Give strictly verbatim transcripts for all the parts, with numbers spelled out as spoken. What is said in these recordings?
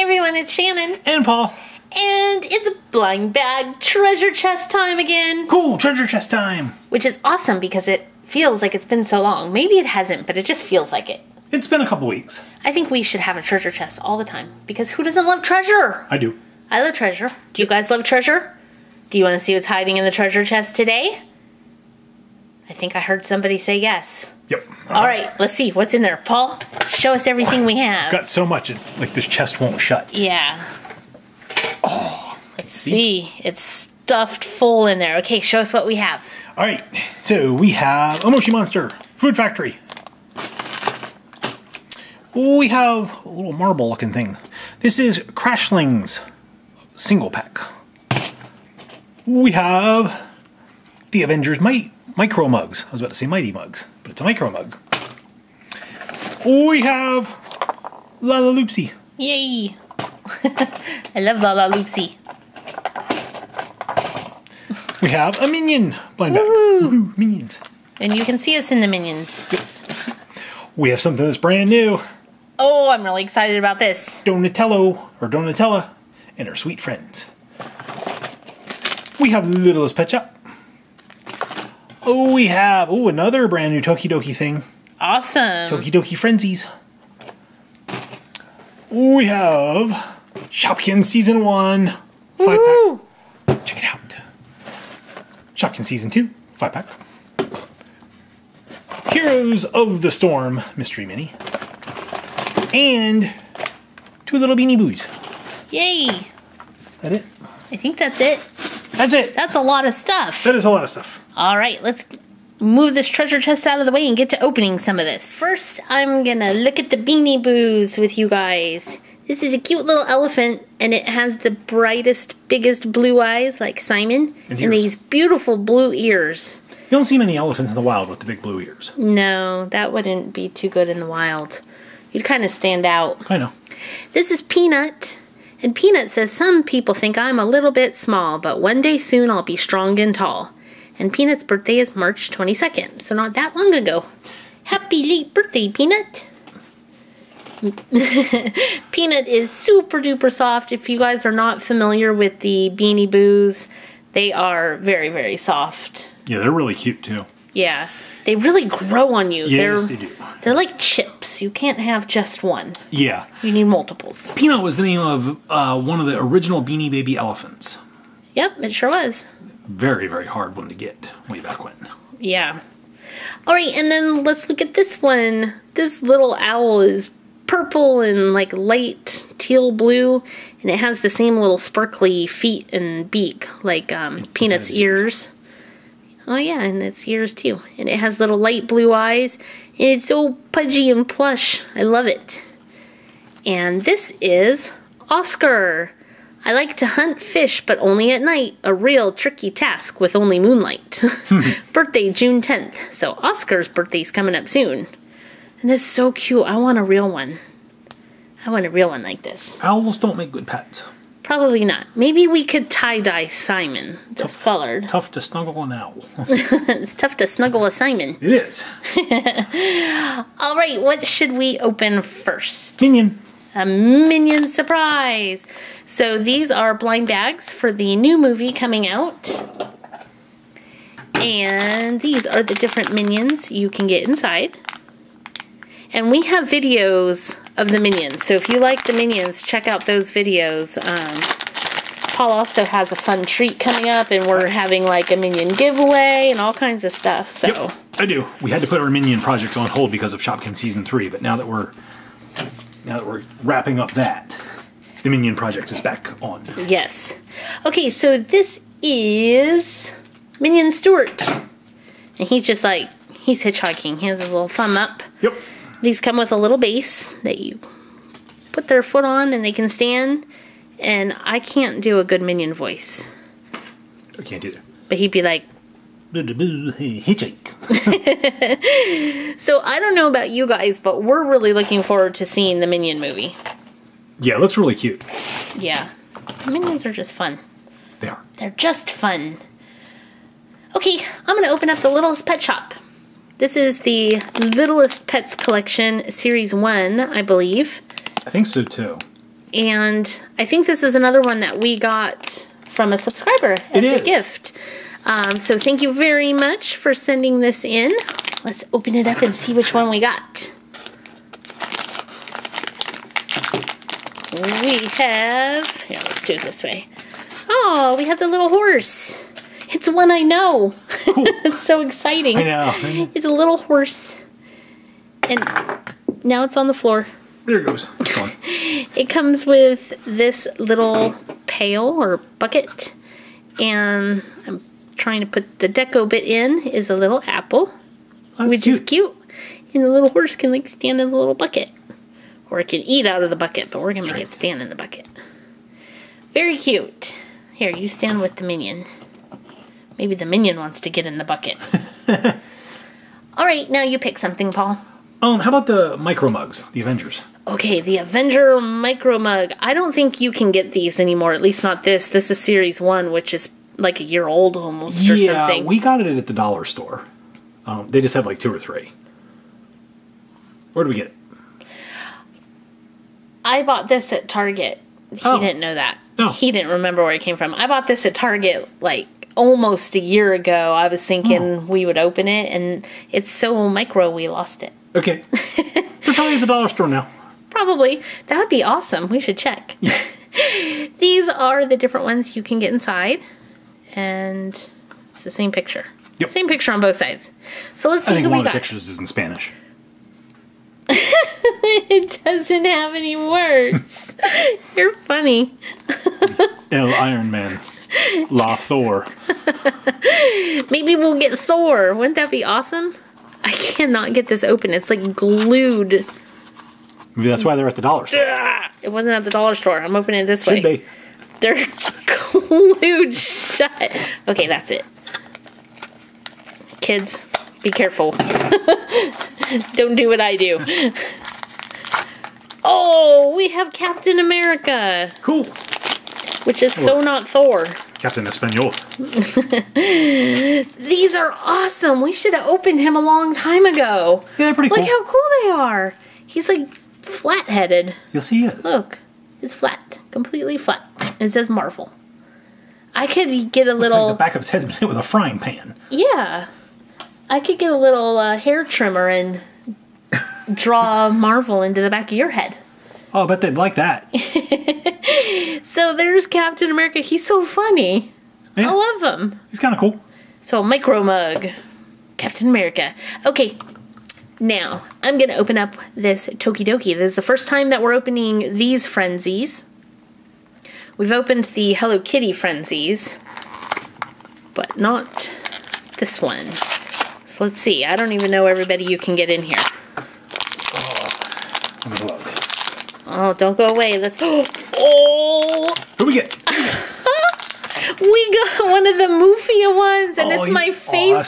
Hey everyone, it's Shannon. And Paul. And it's blind bag treasure chest time again. Cool, treasure chest time. Which is awesome because it feels like it's been so long. Maybe it hasn't, but it just feels like it. It's been a couple weeks. I think we should have a treasure chest all the time because who doesn't love treasure? I do. I love treasure. Do you guys love treasure? Do you want to see what's hiding in the treasure chest today? I think I heard somebody say yes. Yep. All, All right. right, let's see what's in there. Paul, show us everything we have. I've got so much, like this chest won't shut. Yeah. Oh. Let's see. see. It's stuffed full in there. Okay, show us what we have. All right, so we have a Moshi Monster Food Factory. We have a little marble-looking thing. This is Crashling's single pack. We have the Avengers Might Micro Mugs. I was about to say Mighty Mugs, but it's a Micro Mug. We have La La Loopsie. Yay! I love La La Loopsie. We have a Minion blind bag. Woohoo! Minions. And you can see us in the Minions. Yep. We have something that's brand new. Oh, I'm really excited about this. Donatello, or Donutella, and her sweet friends. We have Littlest Pet Shop. Oh, we have, oh, another brand new Tokidoki thing. Awesome. Tokidoki Frenzies. We have Shopkins Season one, five pack. Check it out. Shopkins Season two, five pack. Heroes of the Storm, Mystery Mini. And two little Beanie Boos. Yay. Is that it? I think that's it. That's it. That's a lot of stuff. That is a lot of stuff. All right, let's move this treasure chest out of the way and get to opening some of this. First, I'm gonna look at the Beanie Boos with you guys. This is a cute little elephant, and it has the brightest, biggest blue eyes, like Simon, and, and these beautiful blue ears. You don't see many elephants in the wild with the big blue ears. No, that wouldn't be too good in the wild. You'd kind of stand out. I know. This is Peanut. And Peanut says, some people think I'm a little bit small, but one day soon I'll be strong and tall. And Peanut's birthday is March twenty-second, so not that long ago. Happy late birthday, Peanut. Peanut is super duper soft. If you guys are not familiar with the Beanie Boos, they are very, very soft. Yeah, they're really cute too. Yeah. They really grow on you. Yes, they're, they do. They're like chips. You can't have just one. Yeah. You need multiples. Peanut was the name of uh, one of the original Beanie Baby elephants. Yep, it sure was. Very, very hard one to get way back when. Yeah. All right, and then let's look at this one. This little owl is purple and like light teal blue, and it has the same little sparkly feet and beak like um, Peanut's ears. ears. Oh yeah, and it's ears too. And it has little light blue eyes. And it's so pudgy and plush. I love it. And this is Oscar. I like to hunt fish, but only at night. A real tricky task with only moonlight. Birthday June tenth. So Oscar's birthday's coming up soon. And it's so cute. I want a real one. I want a real one like this. Owls don't make good pets. Probably not. Maybe we could tie-dye Simon. That's colored. Tough to snuggle an owl. It's tough to snuggle a Simon. It is. All right, what should we open first? Minion. A Minion surprise. So these are blind bags for the new movie coming out. And these are the different Minions you can get inside. And we have videos of the Minions. So if you like the Minions, check out those videos. Um, Paul also has a fun treat coming up, and we're having like a Minion giveaway and all kinds of stuff. So yep, I do. We had to put our Minion project on hold because of Shopkins Season three, but now that we're now that we're wrapping up that, the Minion project is back on. Yes. Okay, so this is Minion Stuart. And he's just like, he's hitchhiking. He has his little thumb up. Yep. These come with a little base that you put their foot on and they can stand. And I can't do a good Minion voice. I can't do that. But he'd be like, hitchhike. So I don't know about you guys, but we're really looking forward to seeing the Minion movie. Yeah, it looks really cute. Yeah. Minions are just fun. They are. They're just fun. Okay, I'm going to open up the Littlest Pet Shop. This is the Littlest Pets Collection Series one, I believe. I think so, too. And I think this is another one that we got from a subscriber as a gift. Um, so thank you very much for sending this in. Let's open it up and see which one we got. We have... yeah, let's do it this way. Oh, we have the little horse. It's one I know. It's so exciting. I know. It's a little horse. And now it's on the floor. There it goes. That's fine. It comes with this little pail or bucket. And I'm trying to put the deco bit in is a little apple. That's which cute. is cute. And the little horse can like stand in the little bucket. Or it can eat out of the bucket, but we're going to make it stand in the bucket. Very cute. Here, you stand with the minion. Maybe the minion wants to get in the bucket. All right, now you pick something, Paul. Um, how about the micro mugs, the Avengers? Okay, the Avenger micro mug. I don't think you can get these anymore, at least not this. This is series one, which is like a year old almost or yeah, something. Yeah, we got it at the dollar store. Um, they just have like two or three. Where do we get it? I bought this at Target. He oh. didn't know that. No. He didn't remember where it came from. I bought this at Target like almost a year ago. I was thinking oh. we would open it, and it's so micro we lost it. Okay. They're probably at the dollar store now. Probably. That would be awesome. We should check. Yeah. These are the different ones you can get inside, and it's the same picture. Yep. Same picture on both sides. So let's see I think who one we got. Of the pictures is in Spanish. It doesn't have any words. You're funny. El Iron Man. La Thor. Maybe we'll get Thor. Wouldn't that be awesome? I cannot get this open. It's like glued. Maybe that's why they're at the dollar store. It wasn't at the dollar store. I'm opening it this Should way. Be. They're glued shut. Okay, that's it. Kids, be careful. Don't do what I do. Oh, we have Captain America. Cool. Which is so not Thor. Captain Espanol. These are awesome. We should have opened him a long time ago. Yeah, they're pretty cool. Look how cool they are. He's like flat-headed. Yes, he is. Look, it's flat. Completely flat. And it says Marvel. I could get a Looks little... like the back of his head's been hit with a frying pan. Yeah. I could get a little uh, hair trimmer and draw Marvel into the back of your head. Oh, I bet they'd like that. So there's Captain America. He's so funny. Yeah. I love him. He's kind of cool. So micro mug. Captain America. Okay. Now, I'm going to open up this Tokidoki. This is the first time that we're opening these Frenzies. We've opened the Hello Kitty Frenzies. But not this one. Let's see. I don't even know everybody you can get in here. Oh, let me look. Oh, don't go away. Let's go. Oh! Who we get? We got one of the Mufia ones, and oh, it's my favorite.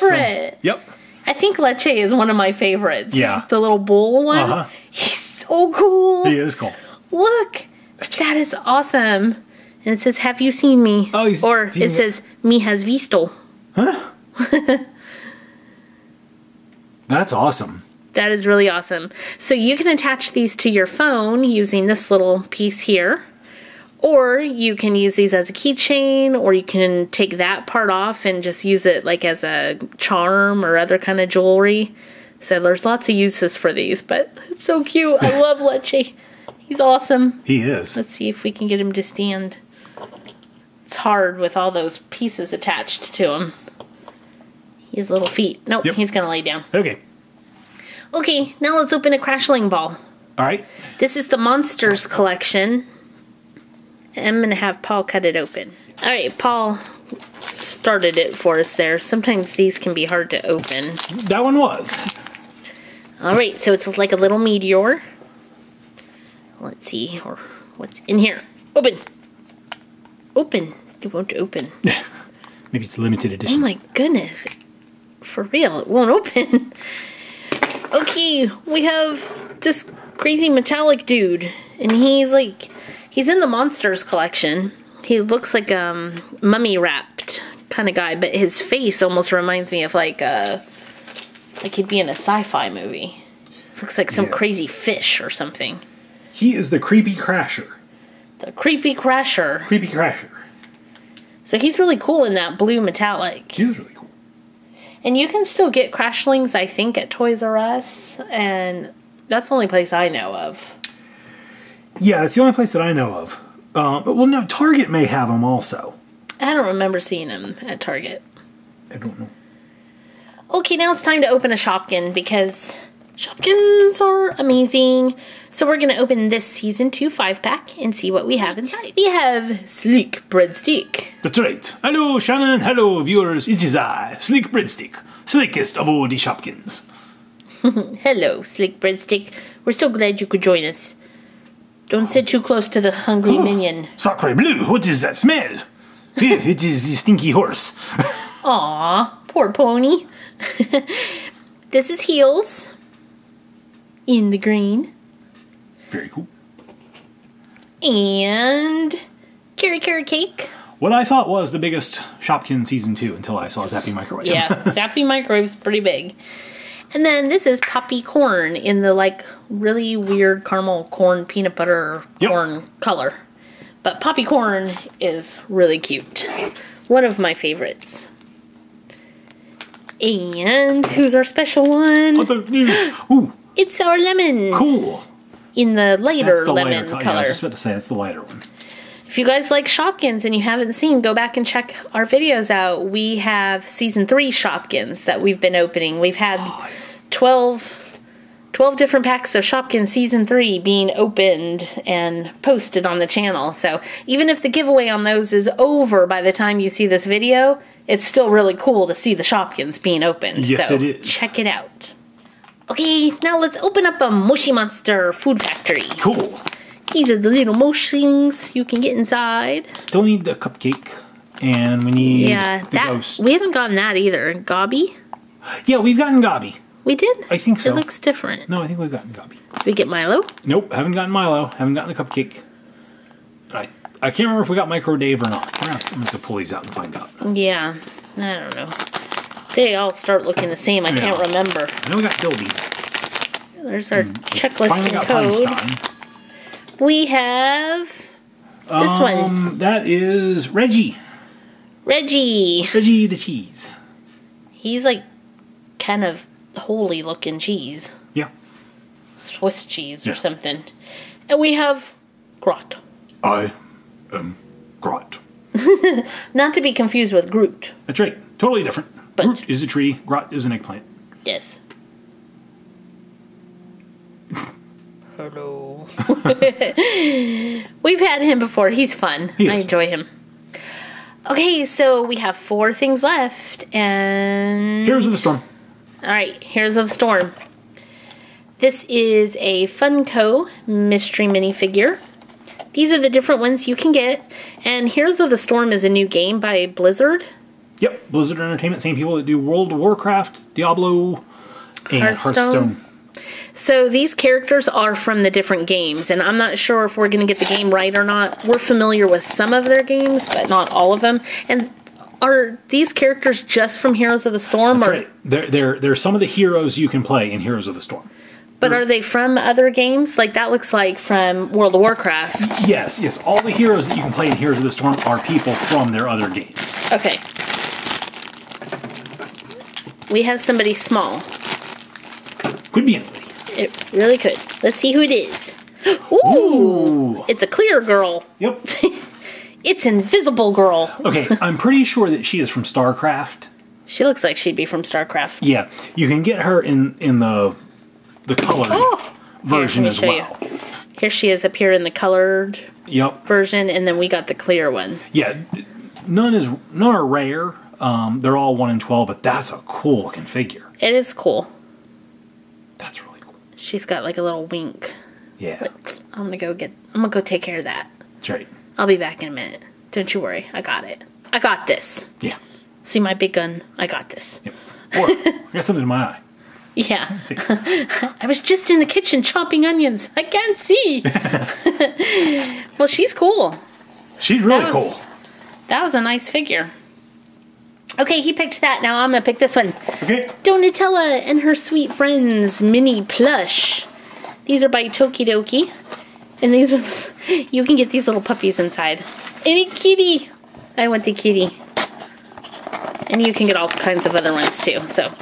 Awesome. Yep. I think Leche is one of my favorites. Yeah. The little bull one. Uh-huh. He's so cool. He is cool. Look. That is awesome. And it says, have you seen me? Oh, he's Or it says, me has visto. Huh? That's awesome. That is really awesome. So you can attach these to your phone using this little piece here. Or you can use these as a keychain, or you can take that part off and just use it like as a charm or other kind of jewelry. So there's lots of uses for these, but it's so cute. I love Leche. He's awesome. He is. Let's see if we can get him to stand. It's hard with all those pieces attached to him. His little feet. Nope, yep. He's going to lay down. Okay. Okay, now let's open a Crashling ball. All right. This is the Monsters collection. I'm going to have Paul cut it open. All right, Paul started it for us there. Sometimes these can be hard to open. That one was. All right, so it's like a little meteor. Let's see or what's in here. Open. Open. It won't open. Maybe it's a limited edition. Oh, my goodness. For real, it won't open. Okay, we have this crazy metallic dude, and he's like, he's in the Monsters collection. He looks like a um, mummy-wrapped kind of guy, but his face almost reminds me of like a, like he'd be in a sci-fi movie. Looks like some yeah. crazy fish or something. He is the creepy Crasher. The Creepy Crasher. Creepy Crasher. So he's really cool in that blue metallic. He is really cool. And you can still get Crashlings, I think, at Toys R Us. And that's the only place I know of. Yeah, that's the only place that I know of. Uh, but, well, no, Target may have them also. I don't remember seeing them at Target. I don't know. Okay, now it's time to open a Shopkin because Shopkins are amazing. So we're going to open this Season two five pack and see what we have inside. We have Sleek Breadstick. That's right. Hello, Shannon. Hello, viewers. It is I, Sleek Breadstick. Slickest of all the Shopkins. Hello, Sleek Breadstick. We're so glad you could join us. Don't sit too close to the hungry oh, minion. Sacre bleu, what is that smell? It is the stinky horse. Aw, poor pony. This is Heels. In the green. Very cool. And Carry Carry Cake. What I thought was the biggest Shopkin Season two until I saw Zappy Microwave. Yeah, Zappy Microwave's pretty big. And then this is Poppy Corn in the like really weird caramel corn peanut butter yep. corn color. But Poppy Corn is really cute. One of my favorites. And who's our special one? What the, ooh. It's our lemon. Cool. In the lighter that's the lemon lighter, color. Yeah, I was just about to say, it's the lighter one. If you guys like Shopkins and you haven't seen, go back and check our videos out. We have Season three Shopkins that we've been opening. We've had twelve, twelve different packs of Shopkins Season three being opened and posted on the channel. So even if the giveaway on those is over by the time you see this video, it's still really cool to see the Shopkins being opened. Yes, so it is. Check it out. Okay, now let's open up a Moshi Monster Food Factory. Cool. These are the little moshings you can get inside. Still need the cupcake, and we need yeah, the that, ghost. We haven't gotten that either. Gobby? Yeah, we've gotten Gobby. We did? I think so. It looks different. No, I think we've gotten Gobby. Did we get Milo? Nope, haven't gotten Milo. Haven't gotten a cupcake. I I can't remember if we got Micro Dave or not. I'm going to have to pull these out and find out. Yeah, I don't know. They all start looking the same. I yeah. can't remember. I know we got Gilby. There's our and checklist and got code. Einstein. We have this um, one. That is Reggie. Reggie. Reggie the cheese. He's like kind of holy looking cheese. Yeah. Swiss cheese yeah. or something. And we have Grot. I am Grot. Not to be confused with Groot. That's right. Totally different. But Groot is a tree. Grot is an eggplant. Yes. Hello. We've had him before. He's fun. He I is. enjoy him. Okay, so we have four things left, and Heroes of the Storm. All right, Heroes of the Storm. This is a Funko mystery minifigure. These are the different ones you can get, and Heroes of the Storm is a new game by Blizzard. Yep, Blizzard Entertainment, same people that do World of Warcraft, Diablo, and Hearthstone. Hearthstone. So these characters are from the different games, and I'm not sure if we're going to get the game right or not. We're familiar with some of their games, but not all of them. And are these characters just from Heroes of the Storm? That's or? right. They're, they're, they're some of the heroes you can play in Heroes of the Storm. But they're, are they from other games? Like, that looks like from World of Warcraft. Yes, yes. All the heroes that you can play in Heroes of the Storm are people from their other games. Okay. We have somebody small. Could be anybody. It really could. Let's see who it is. Ooh! Ooh. It's a clear girl. Yep. It's Invisible Girl. Okay, I'm pretty sure that she is from StarCraft. She looks like she'd be from StarCraft. Yeah. You can get her in, in the the colored oh. version as well. You. Here she is up here in the colored yep. version, and then we got the clear one. Yeah. None, is, none are rare. Um, they're all one in twelve, but that's a cool looking figure. It is cool. That's really cool. She's got like a little wink. Yeah. Like, I'm gonna go get, I'm gonna go take care of that. That's right. I'll be back in a minute. Don't you worry. I got it. I got this. Yeah. See my big gun? I got this. Yep. Or, I got something in my eye. Yeah. I can't see. I was just in the kitchen chopping onions. I can't see. Well, she's cool. She's really that was, cool. That was a nice figure. Okay, he picked that. Now I'm going to pick this one. Okay. Donutella and her sweet friends mini plush. These are by Tokidoki And these ones, you can get these little puppies inside. And a kitty! I want the kitty. And you can get all kinds of other ones too. So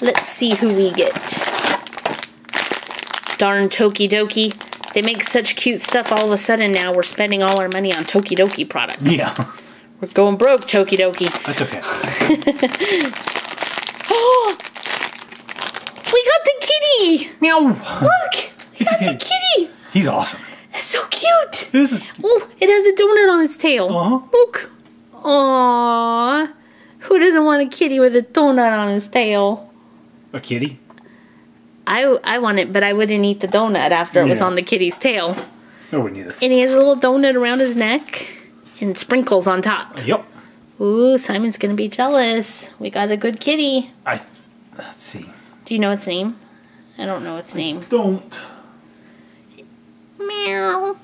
let's see who we get. Darn Tokidoki. They make such cute stuff. All of a sudden now we're spending all our money on Tokidoki products. Yeah. We're going broke, Tokidoki. That's okay. Oh! We got the kitty! Meow! Look! We got the kitty! He's awesome. It's so cute! Is it? Oh, it has a donut on its tail. Uh-huh. Look! Aww. Who doesn't want a kitty with a donut on its tail? A kitty? I, I want it, but I wouldn't eat the donut after yeah. it was on the kitty's tail. I wouldn't either. And he has a little donut around his neck. And sprinkles on top. Yep. Ooh, Simon's gonna be jealous. We got a good kitty. I, let's see. Do you know its name? I don't know its I name. Don't. Meow.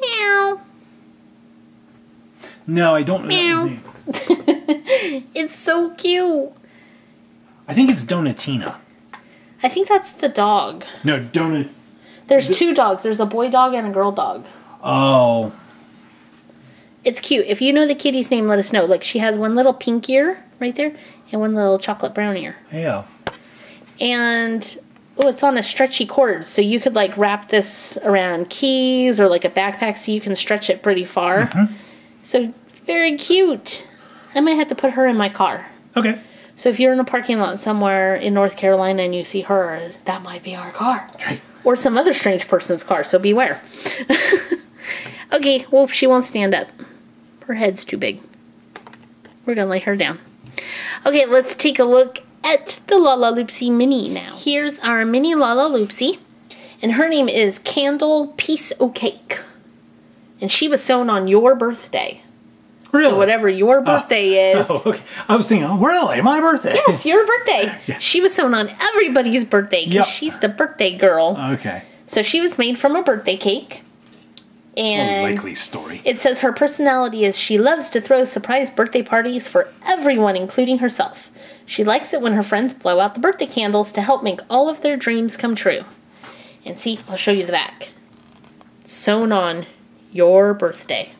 Meow. No, I don't know meow. Its name. It's so cute. I think it's Donutina. I think that's the dog. No, Donut. There's Do two dogs. There's a boy dog and a girl dog. Oh. It's cute. If you know the kitty's name, let us know. Like, she has one little pink ear right there and one little chocolate brown ear. Yeah. And, oh, it's on a stretchy cord. So you could, like, wrap this around keys or, like, a backpack so you can stretch it pretty far. Mm-hmm. So, very cute. I might have to put her in my car. Okay. So if you're in a parking lot somewhere in North Carolina and you see her, that might be our car. Right. Or some other strange person's car, so beware. Okay, well, she won't stand up. Her head's too big. We're going to lay her down. Okay, let's take a look at the La La Loopsie Mini now. Here's our Mini La La Loopsie. And her name is Candle Piece O' Cake. And she was sewn on your birthday. Really? So whatever your birthday uh, is. Oh, okay. I was thinking, oh, really? My birthday? Yes, your birthday. Yeah. She was sewn on everybody's birthday because yep. she's the birthday girl. Okay. So she was made from a birthday cake. And a likely story. It says her personality is she loves to throw surprise birthday parties for everyone, including herself. She likes it when her friends blow out the birthday candles to help make all of their dreams come true. And see, I'll show you the back. Sewn on your birthday.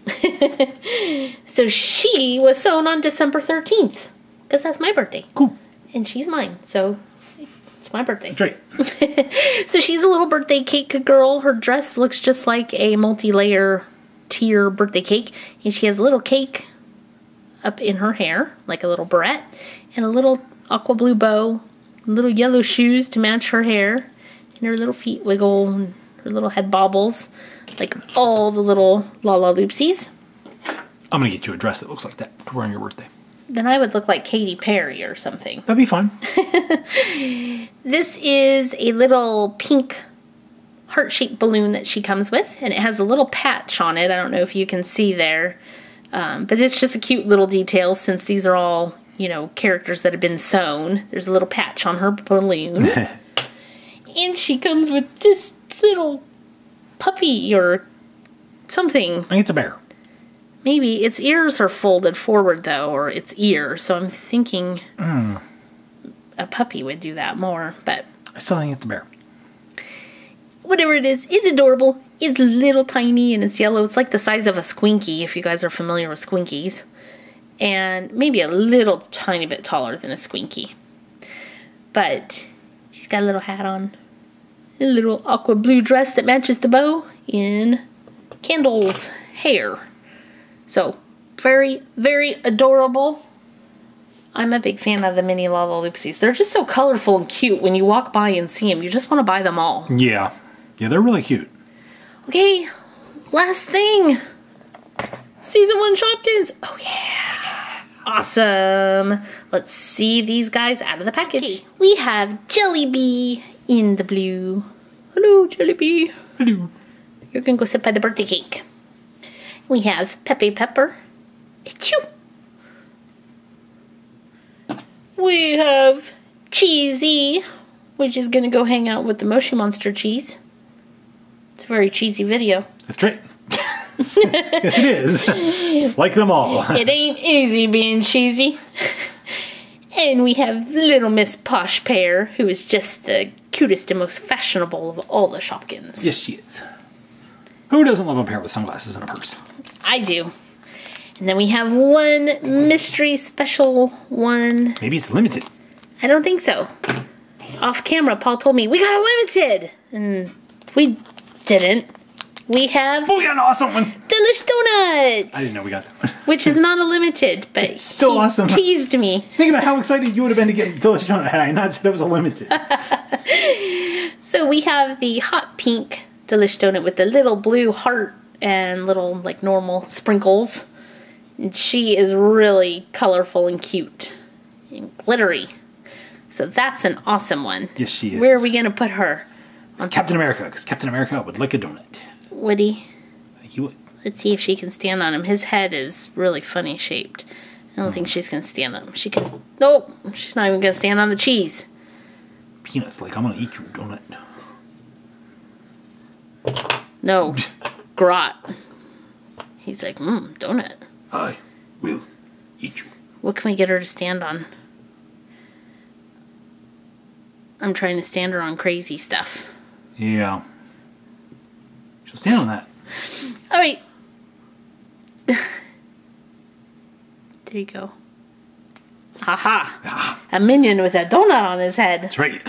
So she was sewn on December thirteenth, because that's my birthday. Cool. And she's mine, so it's my birthday. That's right. So she's a little birthday cake girl. Her dress looks just like a multi-layer tier birthday cake. And she has a little cake up in her hair, like a little barrette, and a little aqua blue bow, little yellow shoes to match her hair, and her little feet wiggle, and her little head bobbles. Like all the little La La Loopsies. I'm going to get you a dress that looks like that to wear on your birthday. Then I would look like Katy Perry or something. That'd be fine. This is a little pink heart-shaped balloon that she comes with. And it has a little patch on it. I don't know if you can see there. Um, but it's just a cute little detail since these are all, you know, characters that have been sewn. There's a little patch on her balloon. And she comes with this little puppy or something. I think it's a bear. Maybe. Its ears are folded forward, though, or its ear, so I'm thinking mm. a puppy would do that more, but I still think it's a bear. Whatever it is, it's adorable. It's little tiny, and it's yellow. It's like the size of a Squinky, if you guys are familiar with Squinkies, and maybe a little tiny bit taller than a Squinky. But she's got a little hat on. A little aqua blue dress that matches the bow in Candle's hair. So, very, very adorable. I'm a big fan of the Mini La La Loopsies. They're just so colorful and cute when you walk by and see them. You just want to buy them all. Yeah. Yeah, they're really cute. Okay, last thing. Season one Shopkins. Oh, yeah. Awesome. Let's see these guys out of the package. Okay. We have Jelly Bee. In the blue. Hello, Jelly Bee. Hello. You can go sit by the birthday cake. We have Pepe Pepper. Achoo. We have Cheesy, which is going to go hang out with the Moshi Monster Cheese. It's a very cheesy video. That's right. Yes, it is. Like them all. It ain't easy being cheesy. And we have Little Miss Posh Pear, who is just the cutest and most fashionable of all the Shopkins. Yes, she is. Who doesn't love a pair with sunglasses and a purse? I do. And then we have one mystery special one. Maybe it's limited. I don't think so. Off camera, Paul told me, we got a limited! And we didn't. We have... Oh, we got an awesome one! Delish Donuts! I didn't know we got that one. Which is not a limited, but it's still awesome. Teased me. Think about how excited you would have been to get Delish Donut had I not said it was a limited. So we have the hot pink Delish Donut with the little blue heart and little, like, normal sprinkles. And she is really colorful and cute. And glittery. So that's an awesome one. Yes, she is. Where are we going to put her? On Captain America, because Captain America would like a donut. Would he? He would. Let's see if she can stand on him. His head is really funny shaped. I don't mm. think she's going to stand on him. She can... Nope. She's not even going to stand on the cheese. Peanuts, like, I'm going to eat your donut. No. Grot. He's like, mmm, donut. I will eat you. What can we get her to stand on? I'm trying to stand her on crazy stuff. Yeah. She'll stand on that. All right. There you go. Haha. Ah. A minion with a donut on his head. That's right.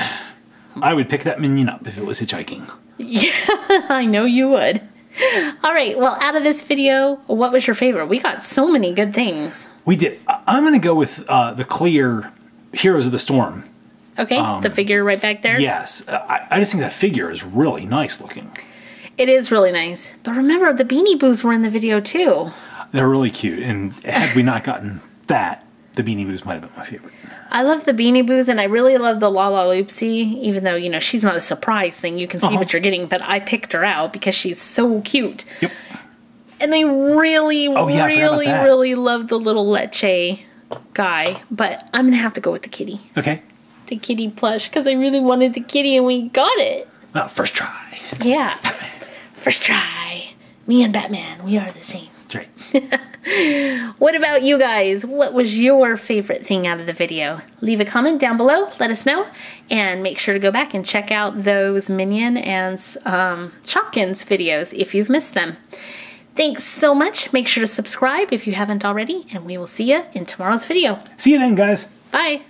I would pick that minion up if it was hitchhiking. Yeah, I know you would. All right. Well, out of this video, what was your favorite? We got so many good things. We did. I'm going to go with uh, the clear Heroes of the Storm. Okay, um, the figure right back there? Yes. I, I just think that figure is really nice looking. It is really nice. But remember, the Beanie Boos were in the video, too. They're really cute. And had we not gotten that, the Beanie Boos might have been my favorite. I love the Beanie Boos, and I really love the La La Loopsie, even though, you know, she's not a surprise thing. You can see uh-huh. what you're getting, but I picked her out because she's so cute. Yep. And I really, oh, yeah, really, I really love the little Leche guy. But I'm going to have to go with the kitty. Okay. The kitty plush, because I really wanted the kitty and we got it. Well, first try. Yeah. Batman. First try. Me and Batman, we are the same. That's right. What about you guys? What was your favorite thing out of the video? Leave a comment down below. Let us know. And make sure to go back and check out those Minion and um, Shopkins videos if you've missed them. Thanks so much. Make sure to subscribe if you haven't already. And we will see you in tomorrow's video. See you then, guys. Bye.